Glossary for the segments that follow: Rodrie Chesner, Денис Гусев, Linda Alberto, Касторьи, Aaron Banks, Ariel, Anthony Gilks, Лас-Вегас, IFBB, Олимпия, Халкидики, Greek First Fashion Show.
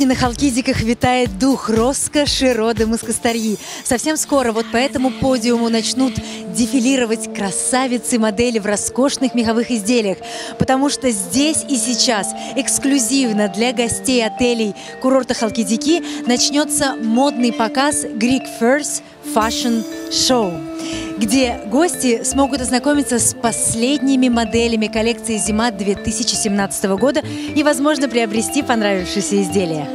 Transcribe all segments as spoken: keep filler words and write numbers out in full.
Сегодня на Халкидиках витает дух роскоши родом из Касторьи. Совсем скоро вот по этому подиуму начнут дефилировать красавицы-модели в роскошных меховых изделиях, потому что здесь и сейчас эксклюзивно для гостей отелей курорта Халкидики начнется модный показ Greek First Fashion Show, где гости смогут ознакомиться с последними моделями коллекции «Зима» две тысячи семнадцатого года и, возможно, приобрести понравившиеся изделия.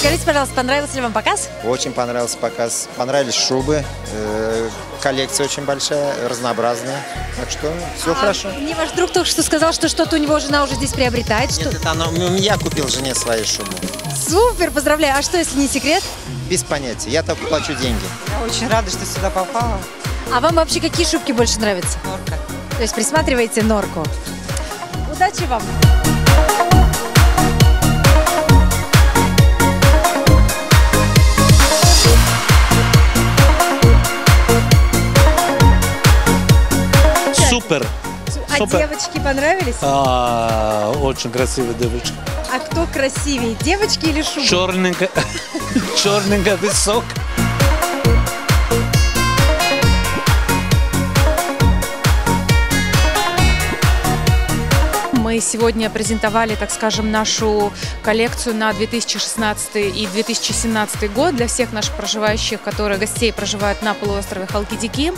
Скажите, пожалуйста, понравился ли вам показ? Очень понравился показ. Понравились шубы, э, коллекция очень большая, разнообразная. Так что все а, хорошо. Мне ваш друг только что сказал, что что-то у него жена уже здесь приобретает. Что... Нет, это она, я купил жене свои шубы. Супер, поздравляю. А что, если не секрет? Без понятия. Я только плачу деньги. Я очень рада, что сюда попала. А вам вообще какие шубки больше нравятся? Норка. То есть присматриваете норку. Удачи вам! Супер. А Супер. Девочки понравились? А, очень красивые девочки. А кто красивее, девочки или шубы? Черненькая, черненькая, высокая. Мы сегодня презентовали, так скажем, нашу коллекцию на две тысячи шестнадцатый и две тысячи семнадцатый год для всех наших проживающих, которые гостей проживают на полуострове Халкидики.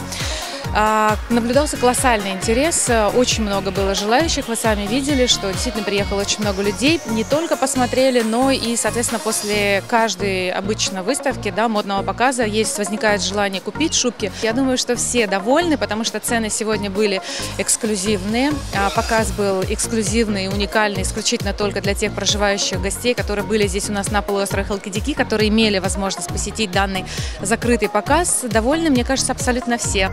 Наблюдался колоссальный интерес, очень много было желающих, вы сами видели, что действительно приехало очень много людей, не только посмотрели, но и, соответственно, после каждой обычной выставки, да, модного показа есть, возникает желание купить шубки. Я думаю, что все довольны, потому что цены сегодня были эксклюзивные, показ был эксклюзивный, уникальный, исключительно только для тех проживающих гостей, которые были здесь у нас на полуострове Халкидики, которые имели возможность посетить данный закрытый показ. Довольны, мне кажется, абсолютно все.